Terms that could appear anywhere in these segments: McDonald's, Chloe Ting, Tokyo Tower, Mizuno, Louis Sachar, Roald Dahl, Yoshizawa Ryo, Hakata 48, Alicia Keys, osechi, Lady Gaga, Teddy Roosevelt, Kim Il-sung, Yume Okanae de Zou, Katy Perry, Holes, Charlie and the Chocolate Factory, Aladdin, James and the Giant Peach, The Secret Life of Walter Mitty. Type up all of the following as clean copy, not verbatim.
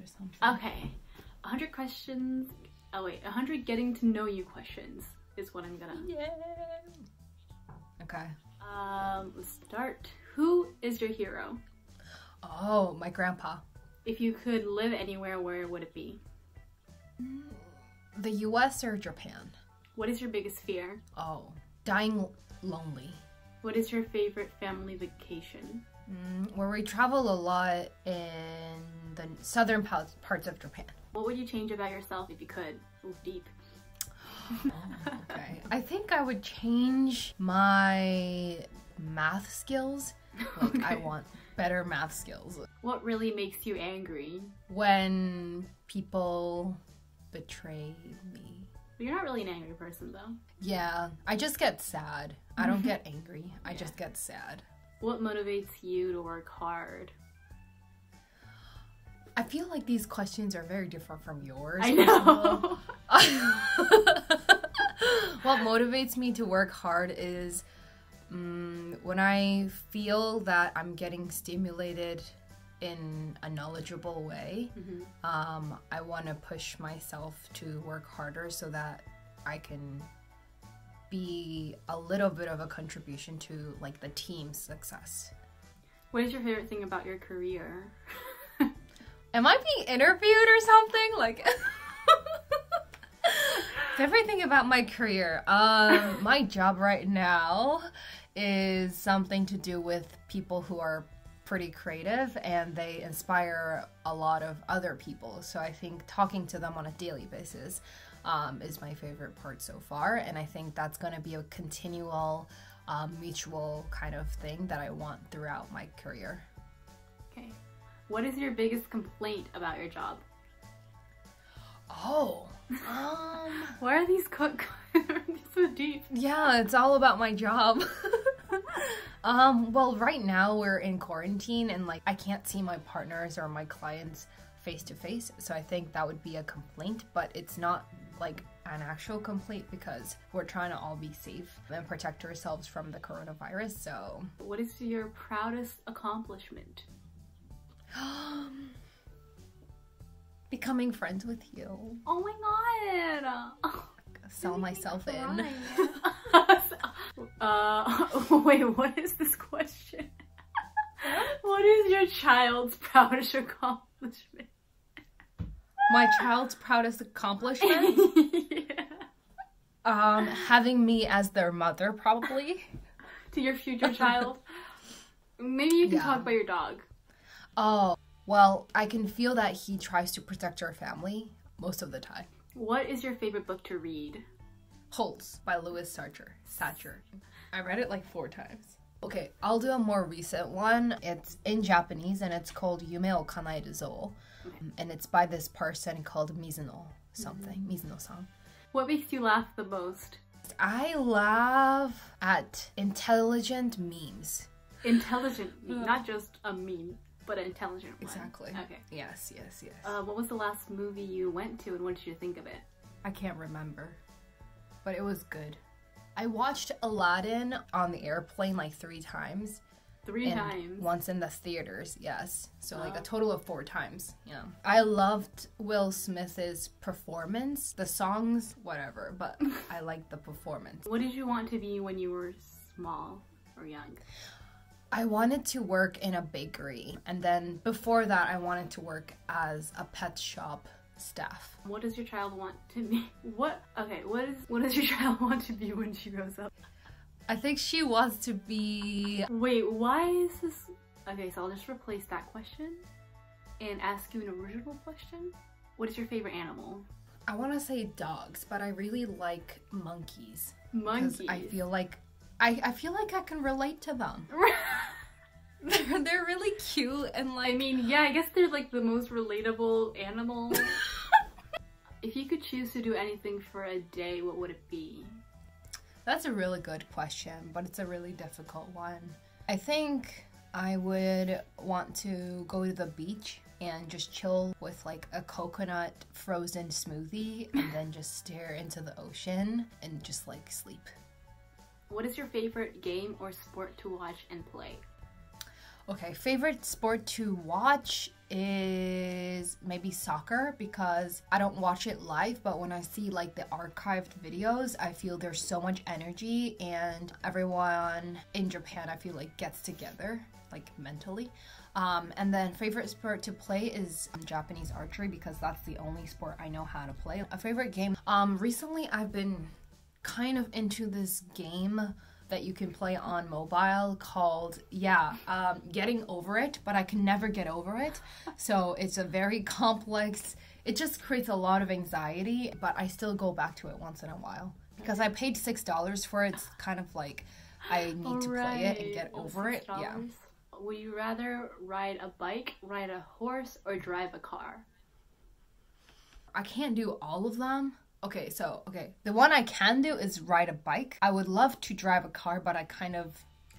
or something. Okay, 100 questions. Oh wait, 100 getting to know you questions is what I'm gonna. Yeah. Okay. Let's start. Who is your hero? Oh, my grandpa. If you could live anywhere, where would it be? The US or Japan? What is your biggest fear? Oh, dying lonely. What is your favorite family vacation? Where we travel a lot in the southern parts of Japan. What would you change about yourself if you could? Ooh, deep. Oh, okay. I think I would change my math skills. Like, okay. I want better math skills. What really makes you angry? When people betray me. You're not really an angry person though. Yeah, I just get sad. I don't get angry, I just get sad. What motivates you to work hard? I feel like these questions are very different from yours. I know. What motivates me to work hard is when I feel that I'm getting stimulated in a knowledgeable way, I want to push myself to work harder so that I can be a little bit of a contribution to like the team's success. What is your favorite thing about your career? Am I being interviewed or something? Like everything about my career. My job right now is something to do with people who are pretty creative and they inspire a lot of other people. So I think talking to them on a daily basis is my favorite part so far. And I think that's going to be a continual mutual kind of thing that I want throughout my career. Okay. What is your biggest complaint about your job? Oh. Why are these so deep? Yeah, it's all about my job. Well, right now we're in quarantine and like I can't see my partners or my clients face to face, so I think that would be a complaint, but it's not like an actual complaint because we're trying to all be safe and protect ourselves from the coronavirus, so. What is your proudest accomplishment? Becoming friends with you. Oh my god! Oh, sell myself in. Wait, what is this question? What is your child's proudest accomplishment? My child's proudest accomplishment? Yeah. Having me as their mother, probably. To your future child? Maybe you can talk about your dog. Oh, well, I can feel that he tries to protect our family most of the time. What is your favorite book to read? Holes by Louis Sachar. I read it like 4 times. Okay, I'll do a more recent one. It's in Japanese and it's called Yume Okanae de Zou. And it's by this person called Mizuno something, Mizuno-san. What makes you laugh the most? I laugh at intelligent memes. Intelligent meme, not just a meme, but an intelligent one. Exactly. Okay. Yes, yes, yes. What was the last movie you went to and what did you think of it? I can't remember. But it was good. I watched Aladdin on the airplane like 3 times. 3 times? Once in the theaters, yes. So like a total of 4 times, yeah. I loved Will Smith's performance, the songs, whatever, but I liked the performance. What did you want to be when you were small or young? I wanted to work in a bakery. And then before that, I wanted to work as a pet shop staff. What does your child want to be? What does your child want to be when she grows up? I think she wants to be... Wait, why is this... Okay, so I'll just replace that question and ask you an original question. What is your favorite animal? I want to say dogs, but I really like monkeys. Monkeys? Because I feel like I can relate to them. They're really cute and like... I mean, yeah, I guess they're like the most relatable animal. If you could choose to do anything for a day, what would it be? That's a really good question, but it's a really difficult one. I think I would want to go to the beach and just chill with like a coconut frozen smoothie and then just stare into the ocean and just like sleep. What is your favorite game or sport to watch and play? Okay, favorite sport to watch is maybe soccer, because I don't watch it live, but when I see like the archived videos, I feel there's so much energy, and everyone in Japan, I feel like, gets together like mentally. And then favorite sport to play is Japanese archery, because that's the only sport I know how to play. A favorite game, recently I've been kind of into this game that you can play on mobile called, Getting Over It, but I can never get over it. So it's a very complex, it just creates a lot of anxiety, but I still go back to it once in a while. Because I paid $6 for it, it's kind of like, I need to play it and get over it, yeah. Would you rather ride a bike, ride a horse, or drive a car? I can't do all of them. Okay, so, the one I can do is ride a bike. I would love to drive a car, but I kind of...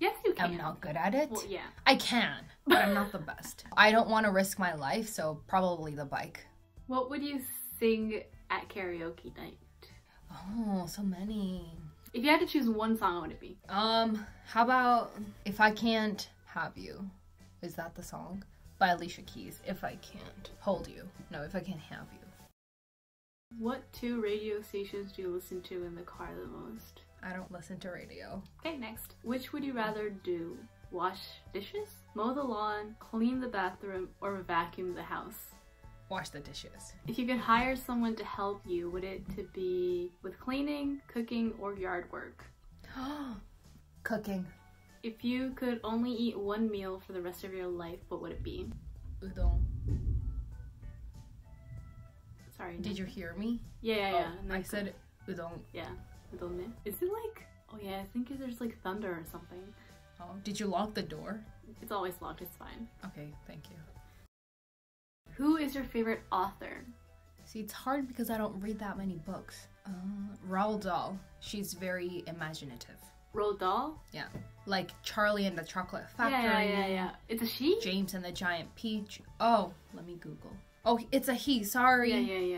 Yes, you can. I'm not good at it. Well, yeah. I can, but I'm not the best. I don't want to risk my life, so probably the bike. What would you sing at karaoke night? Oh, so many. If you had to choose one song, what would it be? How about If I Can't Have You? Is that the song? By Alicia Keys. If I Can't Hold You. No, If I Can't Have You. What two radio stations do you listen to in the car the most? I don't listen to radio. Okay, next. Which would you rather do? Wash dishes, mow the lawn, clean the bathroom, or vacuum the house? Wash the dishes. If you could hire someone to help you, would it to be with cleaning, cooking, or yard work? Cooking. If you could only eat one meal for the rest of your life, what would it be? Udon. Sorry, did you hear me? Yeah. Oh, I said udon. Yeah, udon. Is it like, oh yeah, I think there's like thunder or something. Oh, did you lock the door? It's always locked, it's fine. Okay, thank you. Who is your favorite author? See, it's hard because I don't read that many books. Roald Dahl. She's very imaginative. Roald Dahl? Yeah. Like Charlie and the Chocolate Factory. Yeah. It's a she? James and the Giant Peach. Oh, let me Google. Oh, it's a he, sorry.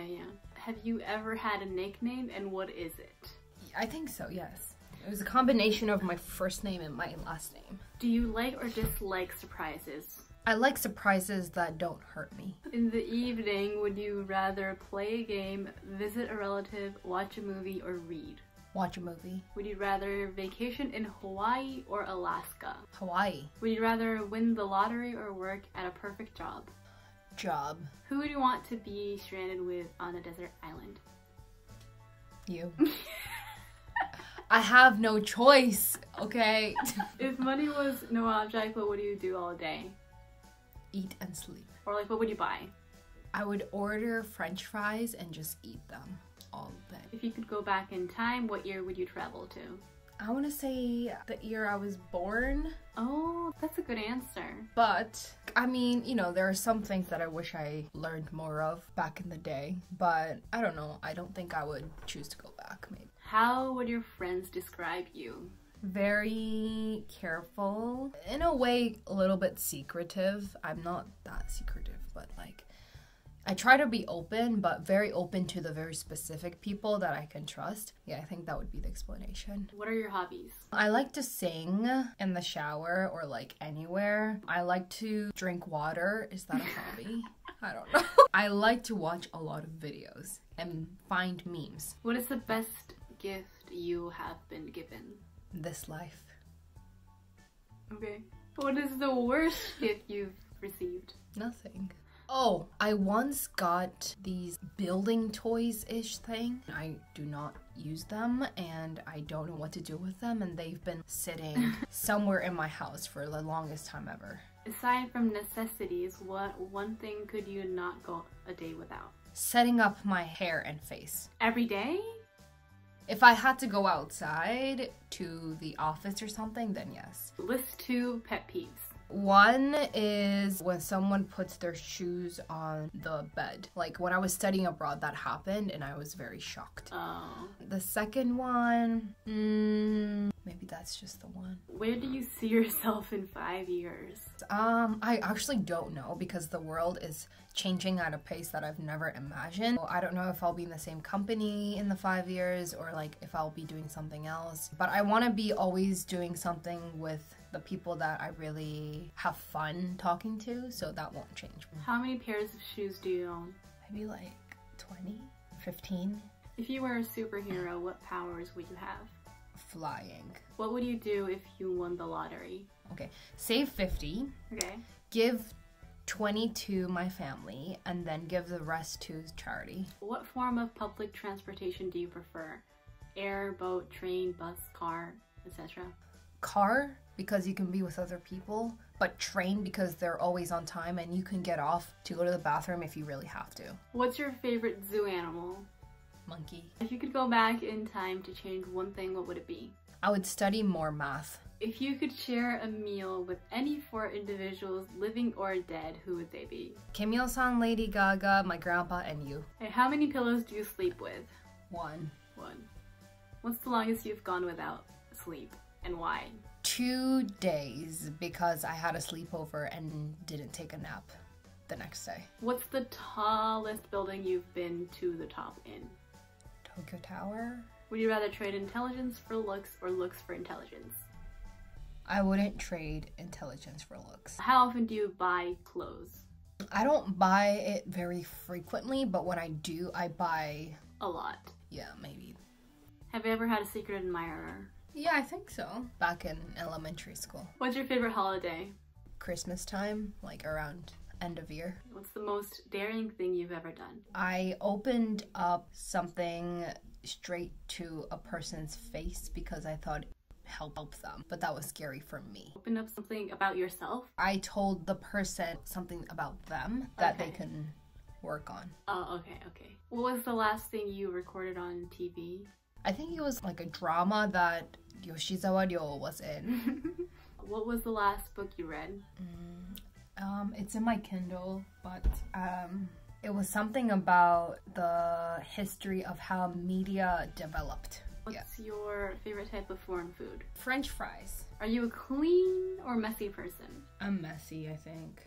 Yeah. Have you ever had a nickname, and what is it? I think so, yes. It was a combination of my first name and my last name. Do you like or dislike surprises? I like surprises that don't hurt me. In the evening, would you rather play a game, visit a relative, watch a movie, or read? Watch a movie. Would you rather vacation in Hawaii or Alaska? Hawaii. Would you rather win the lottery or work at a perfect job? Job. Who would you want to be stranded with on a desert island? You. I have no choice, okay? If money was no object, what would you do all day? Eat and sleep. Or like, what would you buy? I would order French fries and just eat them all day. If you could go back in time, what year would you travel to? I want to say the year I was born. Oh, that's a good answer. But, I mean, you know, there are some things that I wish I learned more of back in the day. But, I don't know, I don't think I would choose to go back, maybe. How would your friends describe you? Very careful. In a way, a little bit secretive. I'm not that secretive, but like, I try to be open, but very open to the very specific people that I can trust. Yeah, I think that would be the explanation. What are your hobbies? I like to sing in the shower or like anywhere. I like to drink water. Is that a hobby? I don't know. I like to watch a lot of videos and find memes. What is the best gift you have been given? This life. Okay. What is the worst gift you've received? Nothing. Oh, I once got these building toys-ish thing. I do not use them, and I don't know what to do with them, and they've been sitting somewhere in my house for the longest time ever. Aside from necessities, what one thing could you not go a day without? Setting up my hair and face. Every day? If I had to go outside to the office or something, then yes. List 2 pet peeves. One is when someone puts their shoes on the bed. Like when I was studying abroad, that happened and I was very shocked. Oh. The second one, Maybe that's just the one. Where do you see yourself in 5 years? I actually don't know, because the world is changing at a pace that I've never imagined. So I don't know if I'll be in the same company in the 5 years, or like if I'll be doing something else. But I want to be always doing something with the people that I really have fun talking to, so that won't change. How many pairs of shoes do you own? Maybe like 20, 15. If you were a superhero, what powers would you have? Flying. What would you do if you won the lottery? Okay, save 50. Okay. Give 20 to my family, and then give the rest to charity. What form of public transportation do you prefer? Air, boat, train, bus, car, etc.? Car, because you can be with other people, but train because they're always on time and you can get off to go to the bathroom if you really have to. What's your favorite zoo animal? Monkey. If you could go back in time to change one thing, what would it be? I would study more math. If you could share a meal with any 4 individuals, living or dead, who would they be? Kim Il-sung, Lady Gaga, my grandpa, and you. Hey, how many pillows do you sleep with? One. What's the longest you've gone without sleep, and why? 2 days, because I had a sleepover and didn't take a nap the next day. What's the tallest building you've been to the top in? Tokyo Tower. Would you rather trade intelligence for looks, or looks for intelligence? I wouldn't trade intelligence for looks. How often do you buy clothes? I don't buy it very frequently, but when I do, I buy... a lot. Yeah, maybe. Have you ever had a secret admirer? Yeah, I think so. Back in elementary school. What's your favorite holiday? Christmas time, like around end of year. What's the most daring thing you've ever done? I opened up something straight to a person's face because I thought it would help them, but that was scary for me. Open up something about yourself? I told the person something about them that they can work on. Oh, okay. What was the last thing you recorded on TV? I think it was like a drama that Yoshizawa Ryo was in. What was the last book you read? It's in my Kindle, but it was something about the history of how media developed. What's your favorite type of foreign food? French fries. Are you a clean or messy person? I'm messy, I think.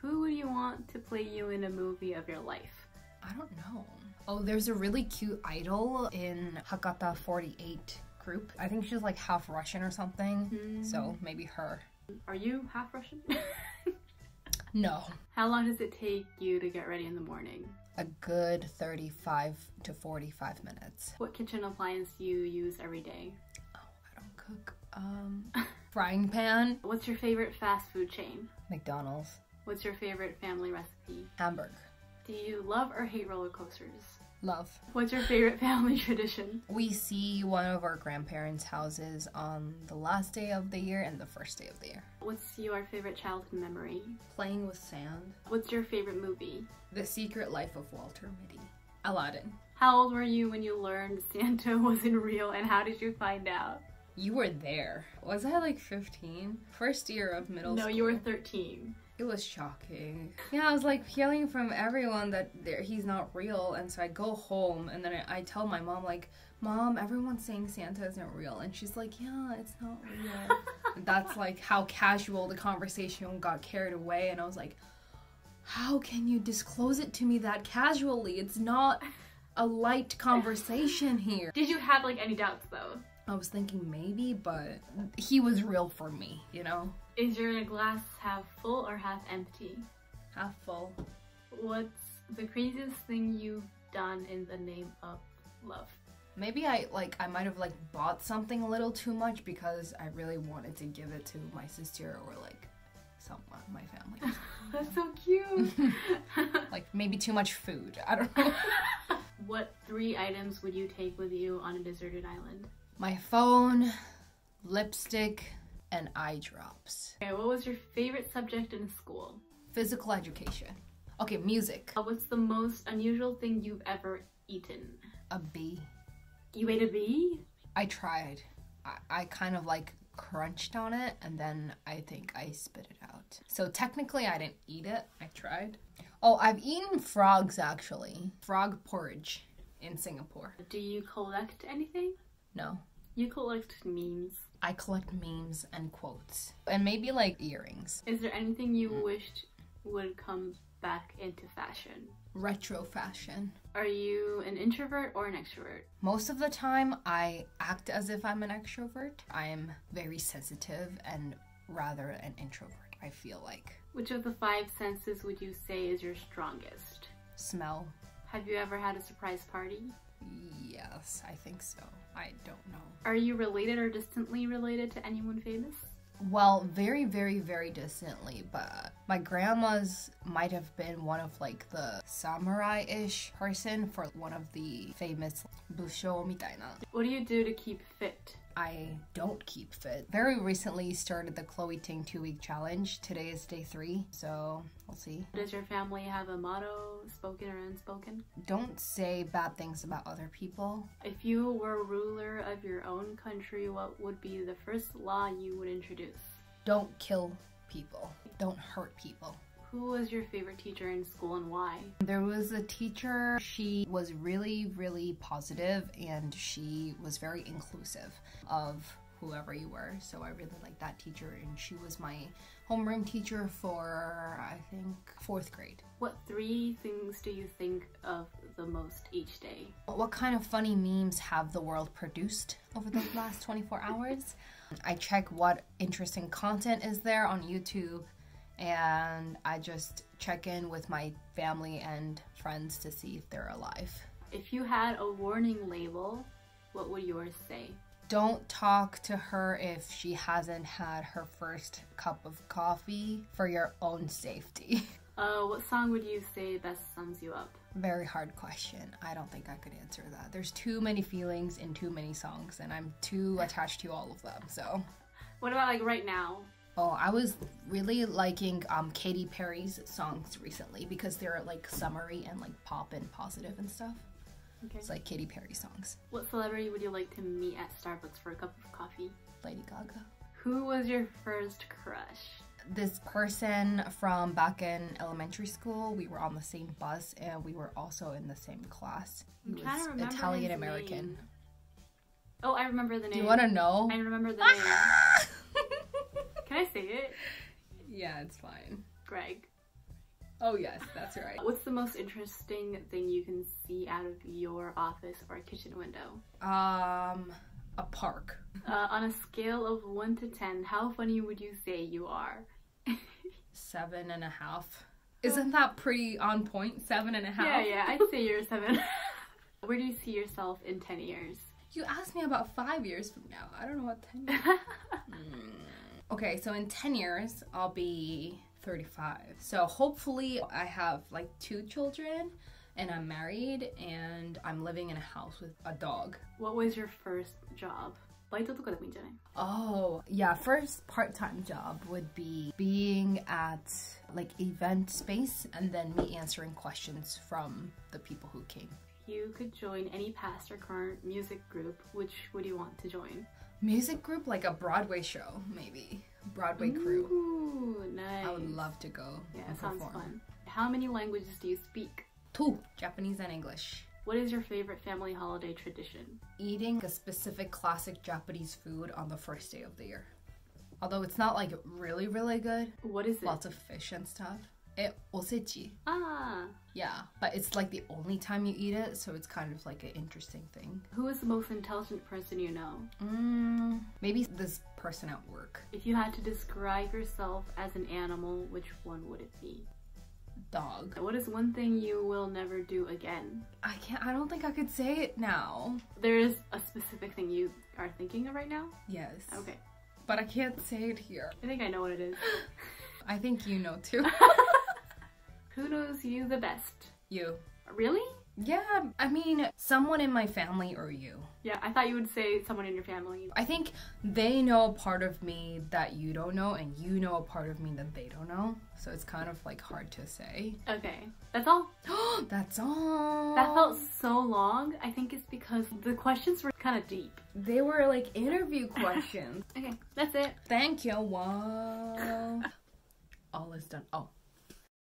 Who would you want to play you in a movie of your life? I don't know. Oh, there's a really cute idol in Hakata 48 group. I think she's like half Russian or something, so maybe her. Are you half Russian? No. How long does it take you to get ready in the morning? A good 35 to 45 minutes. What kitchen appliance do you use every day? Oh, I don't cook. Frying pan. What's your favorite fast food chain? McDonald's. What's your favorite family recipe? Hamburger. Do you love or hate roller coasters? Love. What's your favorite family tradition? We see one of our grandparents' houses on the last day of the year and the first day of the year. What's your favorite childhood memory? Playing with sand. What's your favorite movie? The Secret Life of Walter Mitty. Aladdin. How old were you when you learned Santa wasn't real, and how did you find out? You were there. Was I like 15? First year of middle school. No, you were 13. It was shocking. Yeah, I was like hearing from everyone that he's not real, and so I go home and then I tell my mom like, Mom, everyone's saying Santa isn't real, and she's like, yeah, it's not real. And that's like how casual the conversation got carried away, and I was like, how can you disclose it to me that casually? It's not a light conversation here. Did you have like any doubts though? I was thinking maybe, but he was real for me, you know? Is your glass half full or half empty? Half full. What's the craziest thing you've done in the name of love? Maybe I might have like bought something a little too much because I really wanted to give it to my sister or like someone, my family. That's so cute. Like maybe too much food, I don't know. What 3 items would you take with you on a deserted island? My phone, lipstick, and eye drops. Okay, what was your favorite subject in school? Physical education. Okay, music. What's the most unusual thing you've ever eaten? A bee. You ate a bee? I tried. I kind of like crunched on it, and then I think I spit it out. So technically I didn't eat it, I tried. Oh, I've eaten frogs actually. Frog porridge in Singapore. Do you collect anything? No. You collect memes. I collect memes and quotes and maybe like earrings. Is there anything you wished would come back into fashion? Retro fashion. Are you an introvert or an extrovert? Most of the time I act as if I'm an extrovert. I am very sensitive and rather an introvert, I feel like. Which of the 5 senses would you say is your strongest? Smell. Have you ever had a surprise party? Yes, I think so. I don't know. Are you related or distantly related to anyone famous? Well, very, very, very distantly, but my grandma's might have been one of like the samurai-ish person for one of the famous Bushou mitaina. What do you do to keep fit? I don't keep fit. Very recently started the Chloe Ting 2-week challenge. Today is day 3, so we'll see. Does your family have a motto, spoken or unspoken? Don't say bad things about other people. If you were ruler of your own country, what would be the first law you would introduce? Don't kill people. Don't hurt people. Who was your favorite teacher in school and why? There was a teacher, she was really, really positive and she was very inclusive of whoever you were. So I really liked that teacher and she was my homeroom teacher for, I think, 4th grade. What 3 things do you think of the most each day? What kind of funny memes have the world produced over the last 24 hours? I check what interesting content is there on YouTube. And I just check in with my family and friends to see if they're alive. If you had a warning label, what would yours say? Don't talk to her if she hasn't had her first cup of coffee, for your own safety. What song would you say best sums you up? Very hard question. I don't think I could answer that. There's too many feelings in too many songs and I'm too attached to all of them, so. What about like right now? Oh, I was really liking Katy Perry's songs recently because they're like summery and like pop and positive and stuff. Okay. It's like Katy Perry songs. What celebrity would you like to meet at Starbucks for a cup of coffee? Lady Gaga. Who was your first crush? This person from back in elementary school. We were on the same bus and we were also in the same class. He was Italian American. Oh, I remember the name. Do you want to know? I remember the name. Can I say it? Yeah, it's fine. Greg. Oh yes, that's right. What's the most interesting thing you can see out of your office or kitchen window? A park. On a scale of 1 to 10, how funny would you say you are? 7.5. Isn't that pretty on point? 7.5? Yeah, yeah, I'd say you're 7. Where do you see yourself in 10 years? You asked me about 5 years from now. I don't know what 10 years. Okay, so in 10 years, I'll be 35. So hopefully I have like 2 children and I'm married and I'm living in a house with a dog. What was your first job? Oh, yeah, first part-time job would be being at like event space and then me answering questions from the people who came. If you could join any past or current music group, which would you want to join? Music group, like a Broadway show, maybe. Broadway crew. Ooh, nice. I would love to go. Yeah, sounds fun. How many languages do you speak? 2, Japanese and English. What is your favorite family holiday tradition? Eating a specific classic Japanese food on the first day of the year. Although it's not like really, really good. What is it? Lots of fish and stuff. Osechi. Ah. Yeah, but it's like the only time you eat it, so it's kind of like an interesting thing. Who is the most intelligent person you know? Maybe this person at work. If you had to describe yourself as an animal, which one would it be? Dog. What is one thing you will never do again? I don't think I could say it now. There is a specific thing you are thinking of right now? Yes. Okay. But I can't say it here. I think I know what it is. I think you know too. Who knows you the best? You. Really? Yeah, I mean, someone in my family or you. Yeah, I thought you would say someone in your family. I think they know a part of me that you don't know and you know a part of me that they don't know. So it's kind of like hard to say. Okay, that's all. That's all. That felt so long. I think it's because the questions were kind of deep. They were like interview questions. Okay, that's it. Thank you. Wow. All is done. Oh.